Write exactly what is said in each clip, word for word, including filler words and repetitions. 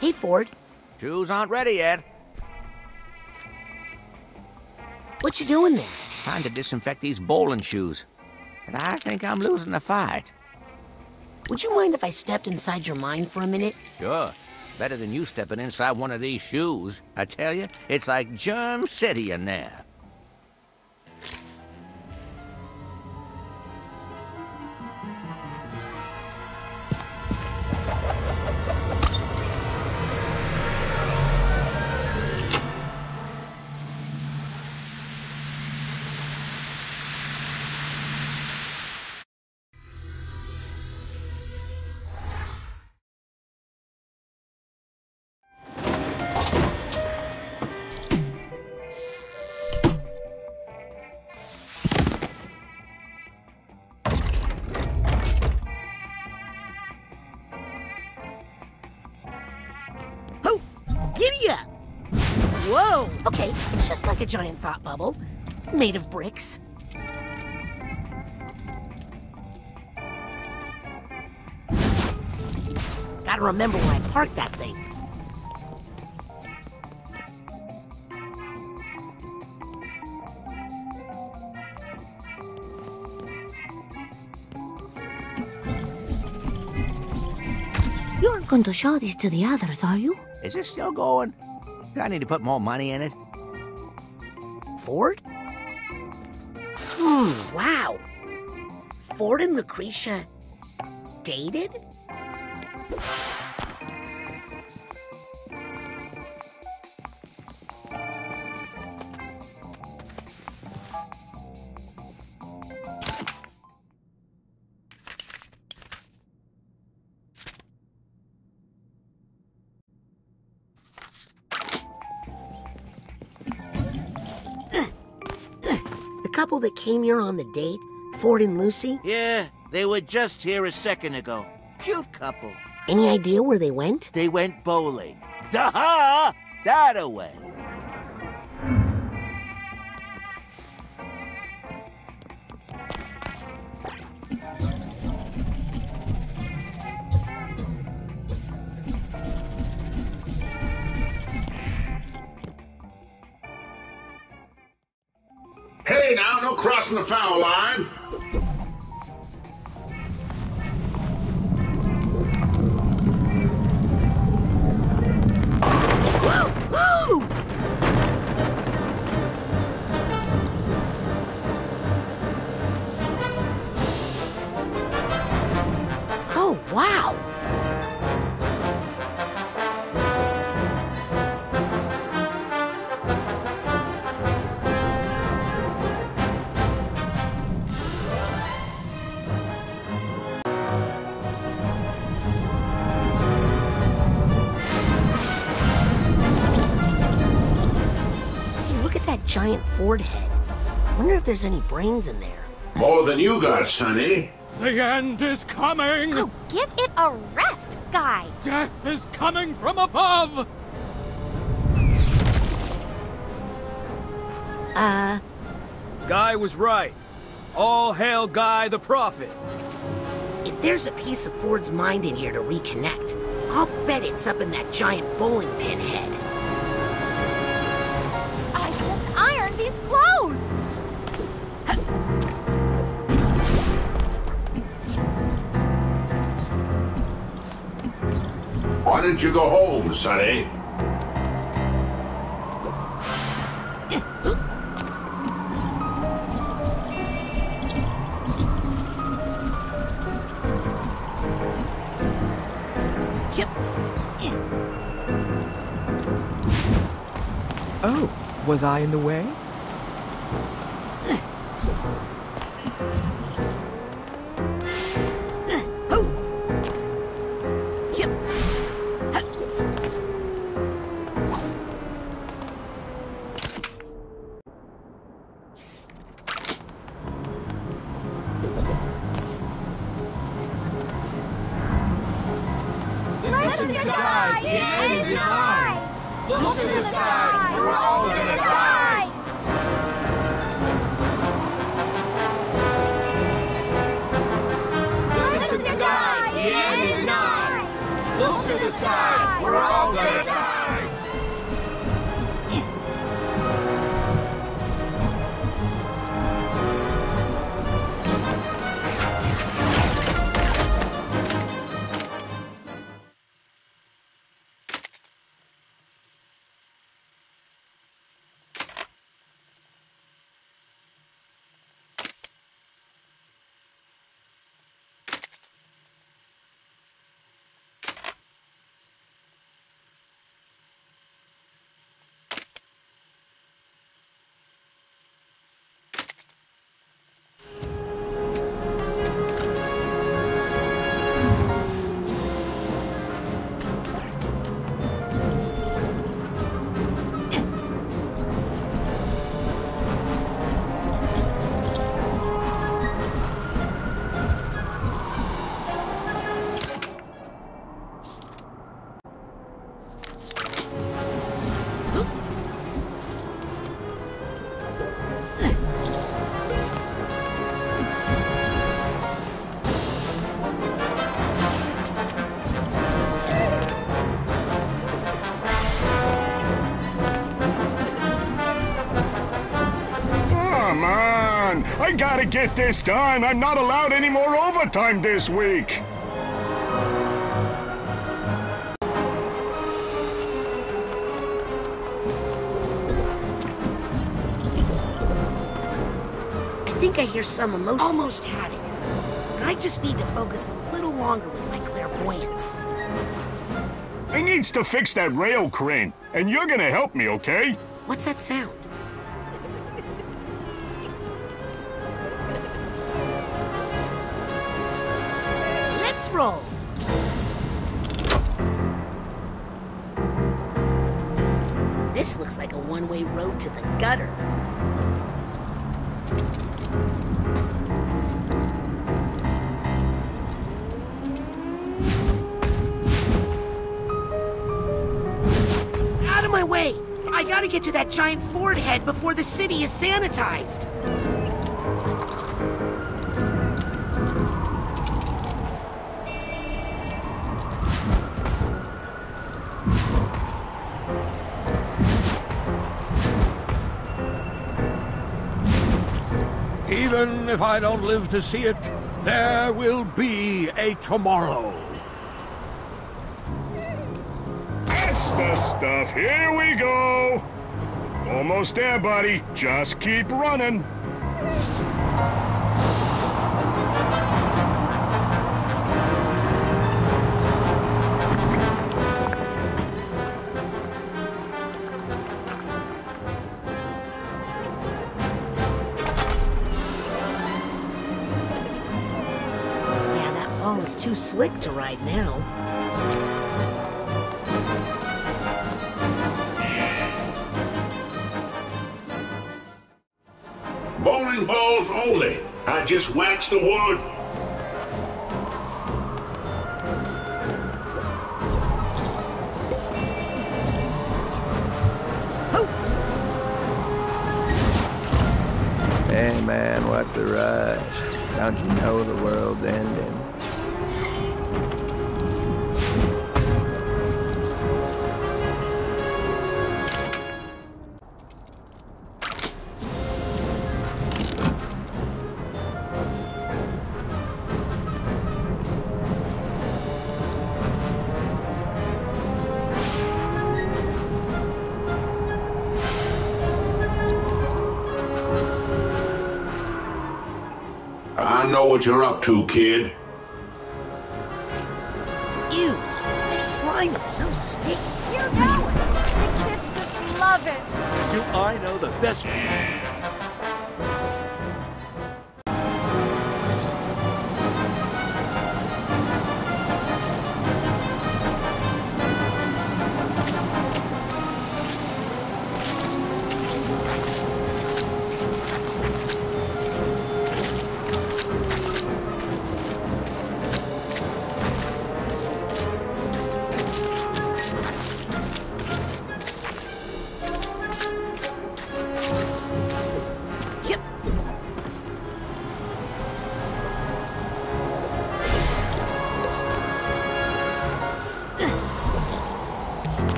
Hey, Ford. Shoes aren't ready yet. What you doing there? Trying to disinfect these bowling shoes. And I think I'm losing the fight. Would you mind if I stepped inside your mind for a minute? Sure. Better than you stepping inside one of these shoes. I tell you, it's like Germ City in there. Okay, just like a giant thought bubble, made of bricks. Gotta remember where I parked that thing. You aren't going to show this to the others, are you? Is this still going? Do I need to put more money in it? Ford? Hmm, wow. Ford and Lucretia dated? That came here on the date, Ford and Lucy? Yeah, they were just here a second ago. Cute couple. Any idea where they went? They went bowling. Da-ha! That-a-way. Now, no crossing the foul line. Woo! Woo! Oh, wow. Giant Ford head. Wonder if there's any brains in there. More than you got, Sonny. The end is coming! Oh, give it a rest, Guy! Death is coming from above! Uh... Guy was right. All hail Guy the Prophet. If there's a piece of Ford's mind in here to reconnect, I'll bet it's up in that giant bowling pin head. These clothes! Why didn't you go home, Sonny? Oh, was I in the way? Look to the suicide! We're all gonna die! I gotta get this done. I'm not allowed any more overtime this week. I think I hear some emotion. Almost had it. And I just need to focus a little longer with my clairvoyance. I needs to fix that rail crane, and you're gonna help me, okay? What's that sound? Roll. This looks like a one-way road to the gutter. Out of my way! I gotta get to that giant Ford head before the city is sanitized. Even if I don't live to see it, there will be a tomorrow. That's the stuff. Here we go. Almost there, buddy. Just keep running. It's too slick to ride now. Bowling balls only. I just waxed the wood. Oh. Hey man, what's the rush? Don't you know the world's ending? I know what you're up to, kid. Ew, this slime is so sticky. You know it. The kids just love it. Do I know the best?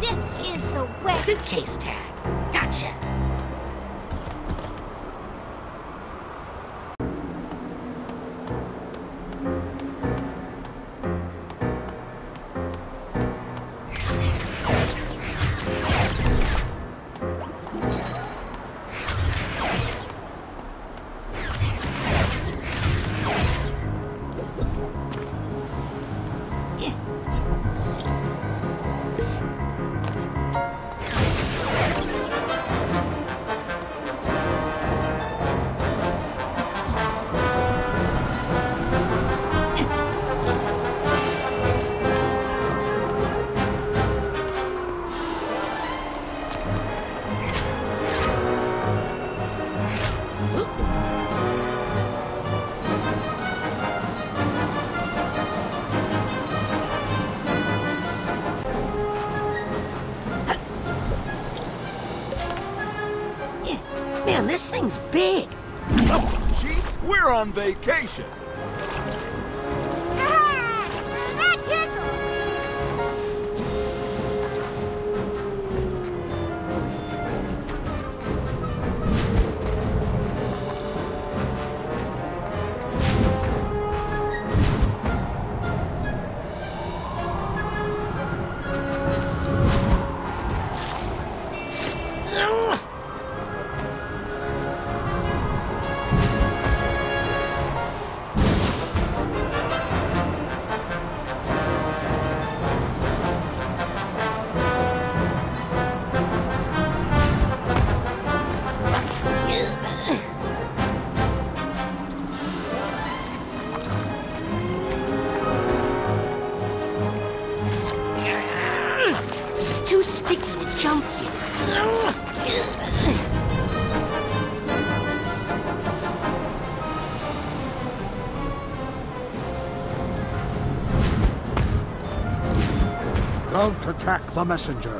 This is a way. Suitcase tag. Gotcha. This thing's big. Oh, gee, we're on vacation. Don't attack the messenger.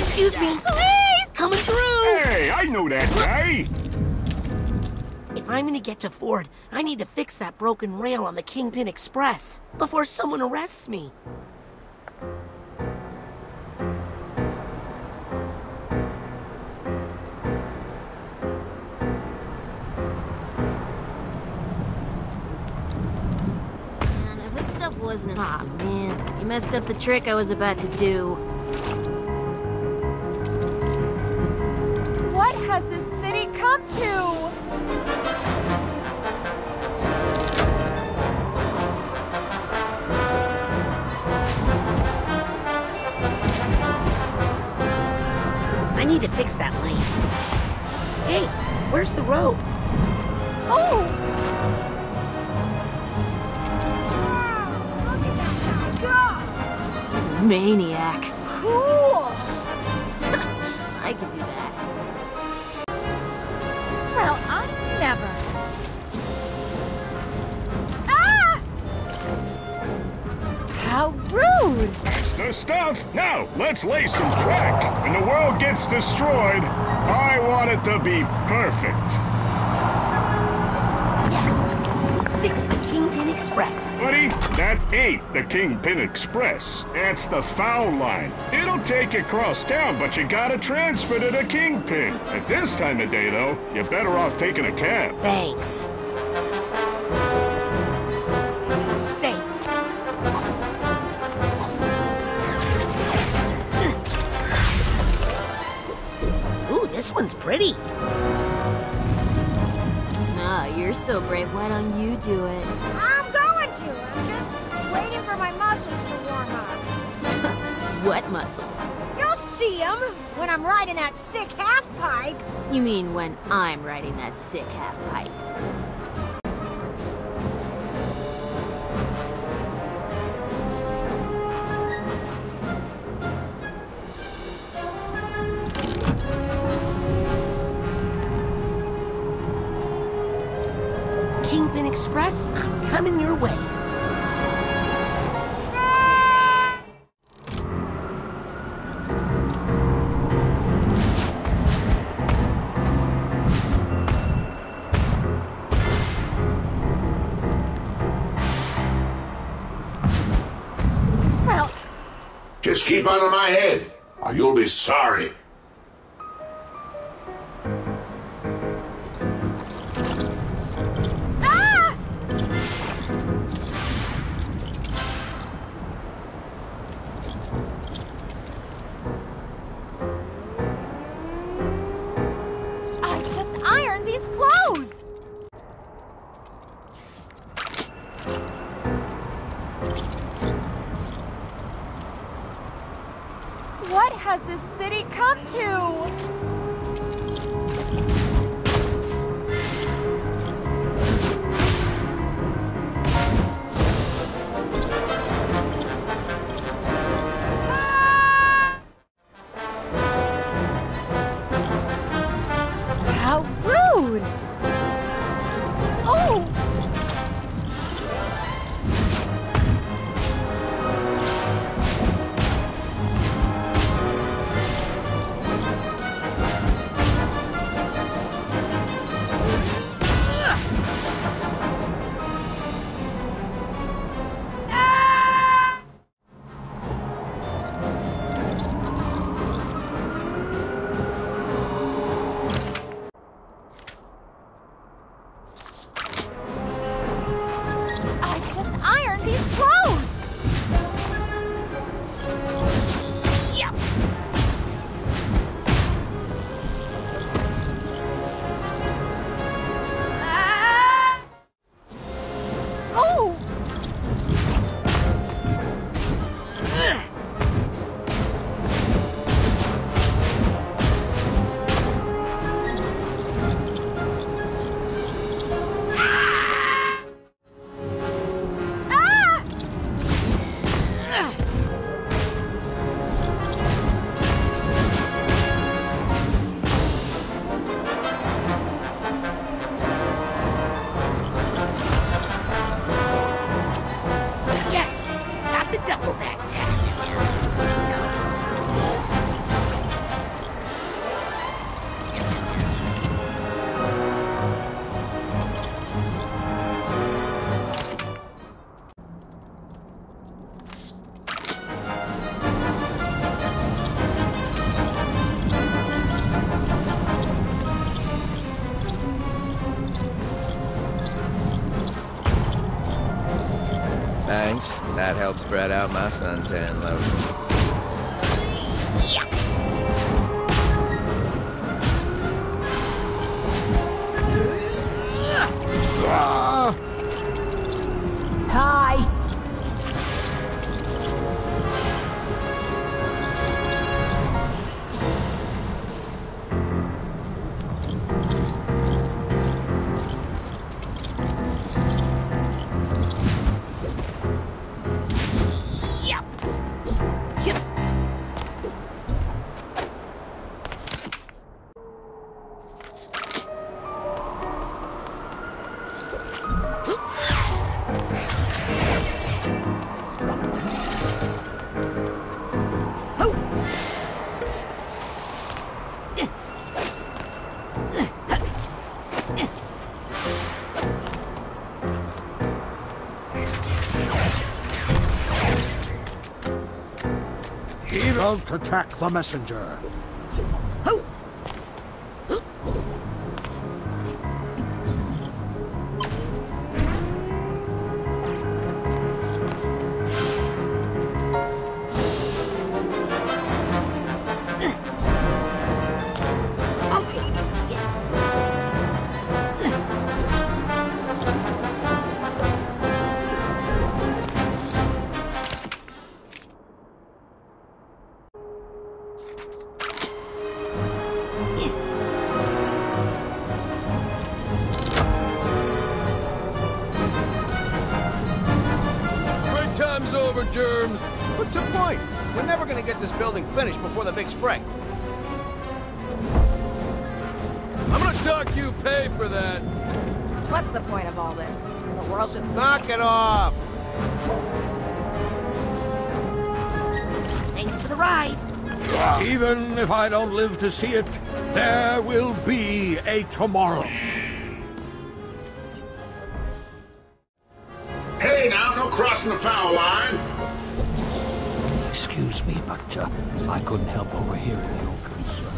Excuse me. Please! Coming through! Hey, I know that guy! If I'm gonna get to Ford, I need to fix that broken rail on the Kingpin Express before someone arrests me. Man, if this stuff wasn't... Aw, oh, man. You messed up the trick I was about to do. Has this city come to? I need to fix that lane. Hey, where's the road? Oh! Wow, look at that guy go! He's a maniac. Cool! I could do that. Never. Ah! How rude! That's the stuff! Now, let's lay some track. When the world gets destroyed, I want it to be perfect. Yes! Fix the Kingpin Express. Buddy, that ain't the Kingpin Express. That's the foul line. It'll take you across town, but you gotta transfer to the Kingpin. At this time of day, though, you're better off taking a cab. Thanks. Stay. Ooh, this one's pretty. Nah, you're so brave. Why don't you do it? I'm going to. I'm just waiting for my muscles to warm up. What muscles? You'll see them when I'm riding that sick half-pipe. You mean when I'm riding that sick half-pipe. Express, I'm coming your way. Well... Just keep out of my head, or you'll be sorry. That helps spread out my suntan lotion. Don't attack the messenger. Finished before the big spring. I'm gonna talk you pay for that. What's the point of all this? or else just... Knock it off! Thanks for the ride. Even if I don't live to see it, there will be a tomorrow. Hey now, no crossing the foul line. Excuse me, but uh, I couldn't help overhearing your concern.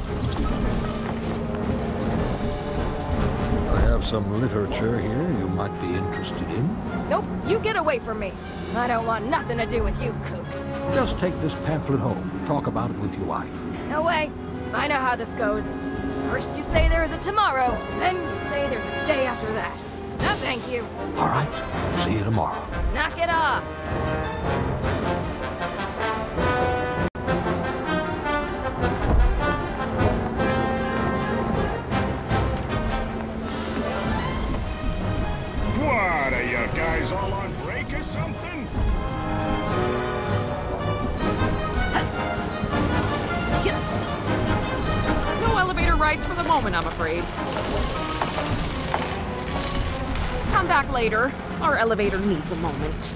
I have some literature here you might be interested in. Nope, you get away from me. I don't want nothing to do with you, kooks. Just take this pamphlet home. Talk about it with your wife. No way. I know how this goes. First you say there is a tomorrow, then you say there's a day after that. No, thank you. All right. See you tomorrow. Knock it off. What, are you guys all on break or something? No elevator rides for the moment, I'm afraid. Come back later. Our elevator needs a moment.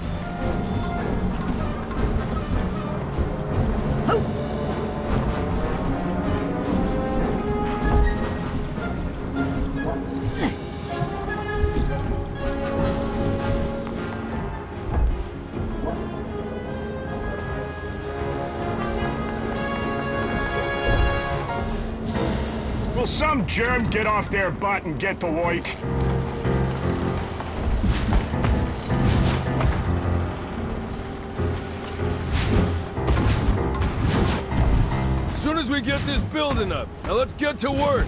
Will some germ get off their butt and get to work? As soon as we get this building up, now let's get to work.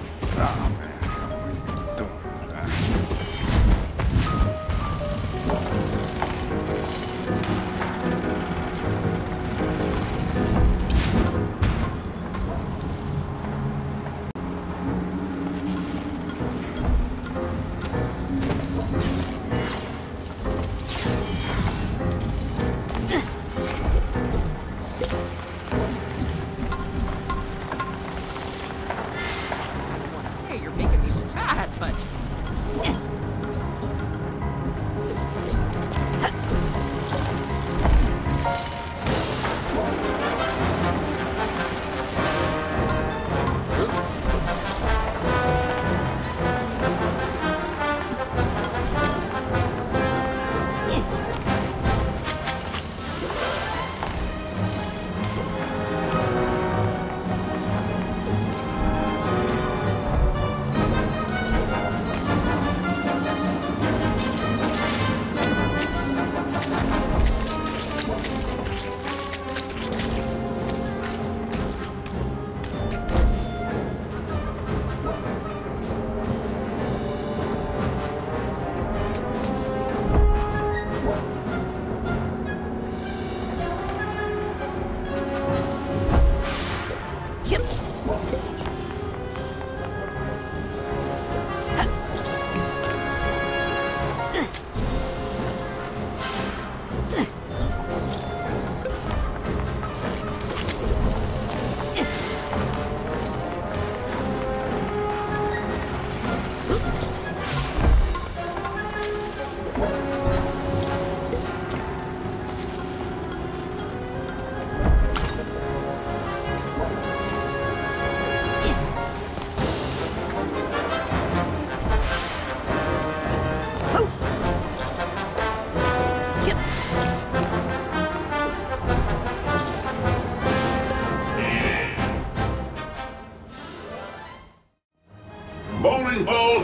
Oh,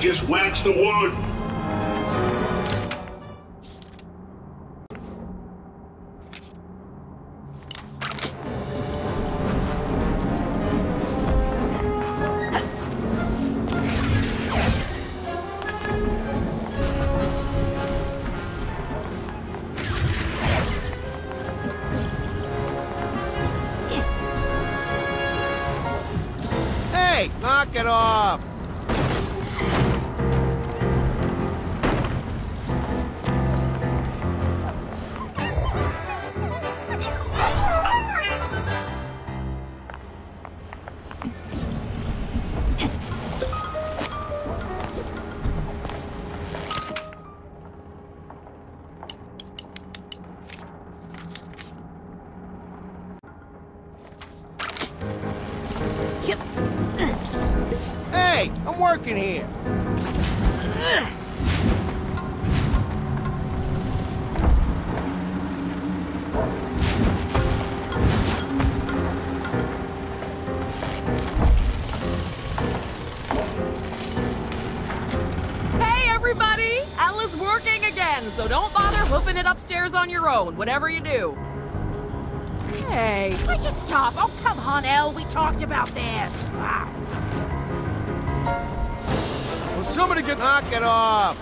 just wax the wood. Hey, knock it off. Yep. Hey, I'm working here. So don't bother hoofing it upstairs on your own, whatever you do. Hey, why'd you just stop? Oh, come on, Elle, we talked about this. Ah. Will somebody get... Knock it off!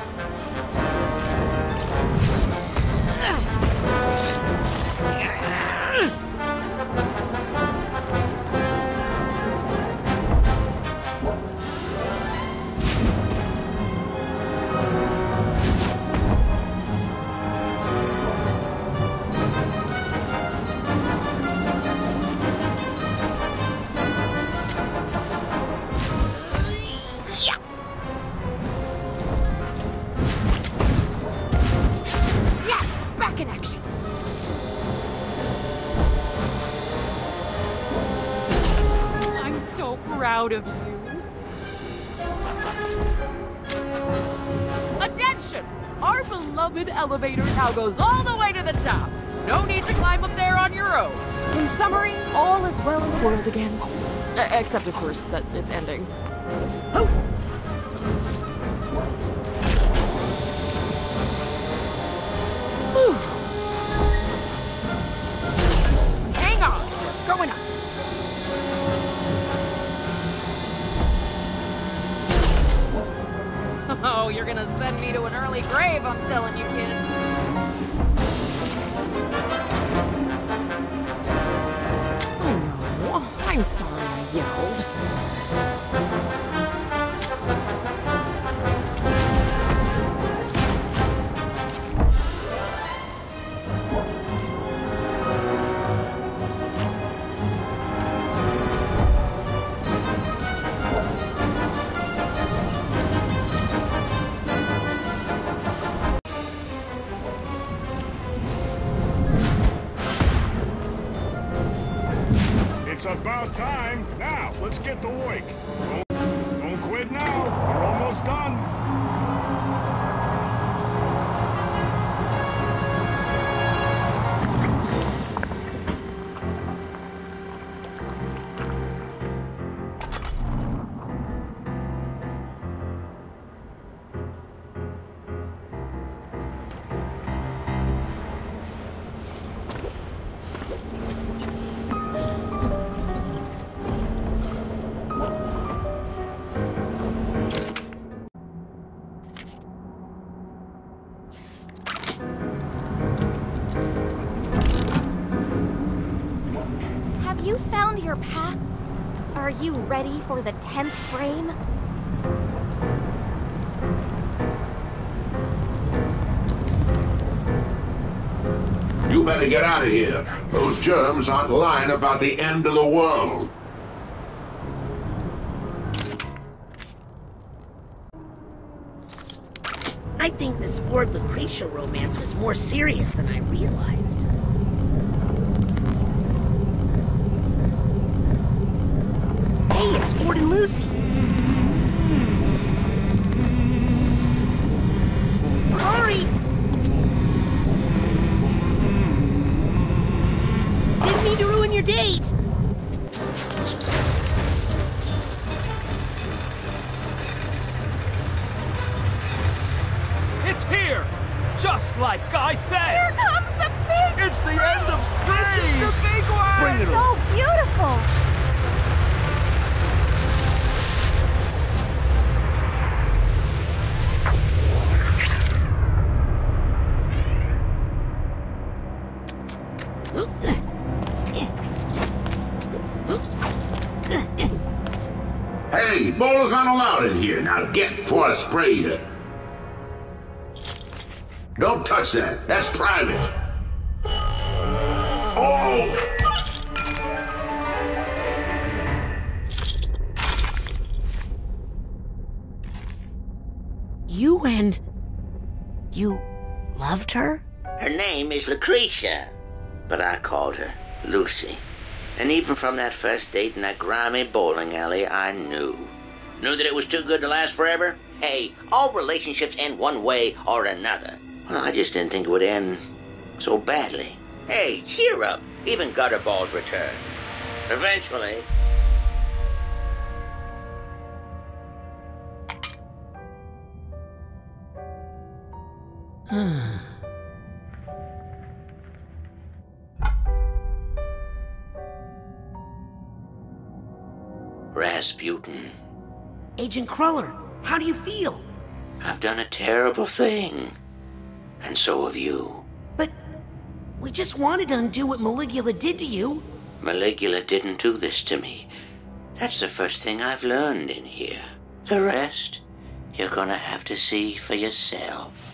Proud of you. Attention! Our beloved elevator now goes all the way to the top. No need to climb up there on your own. In summary, all is well in the world again. Uh, except, of course, that it's ending. Oh. Hang on, we're going up. Oh, you're gonna send me to an early grave, I'm telling you, kid. I know. I'm sorry I yelled. It's about time. Now, let's get to work. Don't, don't quit now. We're almost done. Are you ready for the tenth frame? You better get out of here. Those germs aren't lying about the end of the world. I think this Ford Lucretia romance was more serious than I realized. It's Ford and Lucy. Sorry! Didn't mean to ruin your date! It's here! Just like Guy said! Here comes the big... It's the end of space! This is the big one! Bring it so on. Beautiful! Bowlers aren't allowed in here. Now get before I spray you. Don't touch that. That's private. Oh! You and... you loved her? Her name is Lucretia, but I called her Lucy. And even from that first date in that grimy bowling alley, I knew. Knew that it was too good to last forever? Hey, all relationships end one way or another. Well, I just didn't think it would end so badly. Hey, cheer up. Even Gutterball's return. Eventually. Rasputin. Agent Kruller, how do you feel? I've done a terrible thing. And so have you. But we just wanted to undo what Maligula did to you. Maligula didn't do this to me. That's the first thing I've learned in here. The rest, you're gonna have to see for yourself.